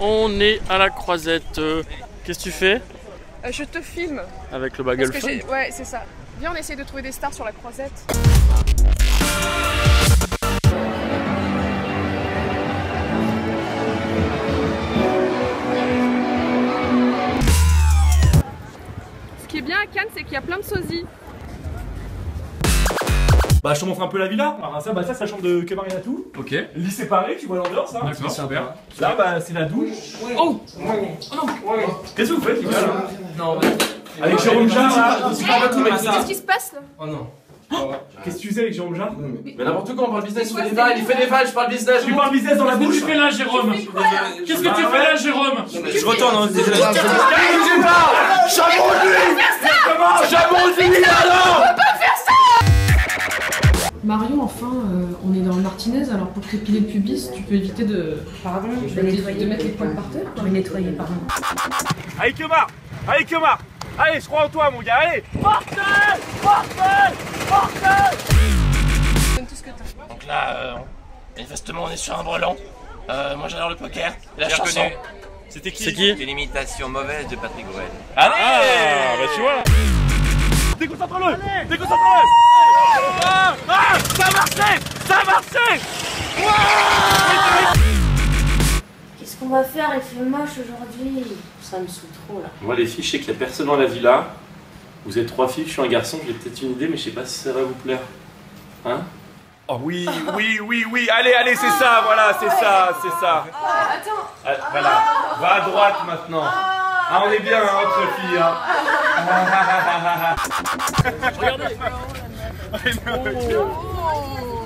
On est à la Croisette. Qu'est-ce que tu fais? Je te filme. Avec le Bagel Phone. Ouais, c'est ça. Viens, on essaye de trouver des stars sur la Croisette. Ce qui est bien à Cannes, c'est qu'il y a plein de sosies. Bah, je te montre un peu la villa. Alors, ça, ça c'est la chambre de Kemar et Natou. Ok. Lit séparé, tu vois l'ambiance, hein. D'accord, super. Là, bah, c'est la douche. Ouais. Oh ouais. Oh non ouais. Qu'est-ce que vous faites, les gars, là? Non, bah... Avec Jérôme Jarre, là, on s'y parle tout, mais ça. Qu'est-ce qui se passe, là? Oh non. Qu'est-ce que tu faisais avec Jérôme Jarre? Mais n'importe quoi, on parle business, il fait des vannes, je parle business. Tu parles business dans la bouche. Qu'est-ce que tu fais là, Jérôme? Qu'est-ce que tu fais là, Jérôme? Je retourne, désolé. Qu'est-ce que tu parles? Chameau de lui, alors Marion, enfin, on est dans le Martinez, alors pour crépiler le pubis, tu peux éviter de... Pardon, je vais nettoyer. De mettre les poils par terre. Je vais nettoyer, pardon. Allez, Kemar! Allez, Kemar! Allez, je crois en toi, mon gars, allez! Martinez! Martinez! Martinez! Donne tout ce que t'as. Donc là, manifestement, on est sur un brelan. Moi, j'adore le poker, la chanson. C'était qui? C'est qui? C'est l'imitation mauvaise de Patrick Ouell. Allez! Ah, bah tu vois! Déconcentre-le! Déconcentre-le! Ah! Ah! Ça a marché! Ça a marché! Qu'est-ce qu'on va faire? Il fait moche aujourd'hui. Ça me saoule trop là. Moi les filles, je sais qu'il n'y a personne dans la villa. Vous êtes trois filles, je suis un garçon, j'ai peut-être une idée, mais je sais pas si ça va vous plaire. Hein? Oh oui, oui, oui, oui, allez, allez, c'est ça, voilà, c'est ça, c'est ça. Attends. Voilà, va à droite maintenant. Ah, on est bien, hein, entre filles, hein. Regardez. C'est beau.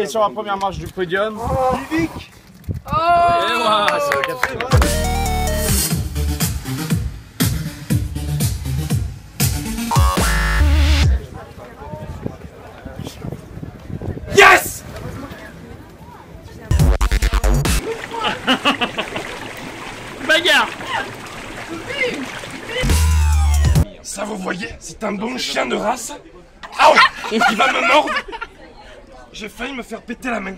Et sur la première marche du podium, Vivic. Oh, c'est bagarre. Ça vous voyez, c'est un bon chien de race. Aouh, il va me mordre. J'ai failli me faire péter la main.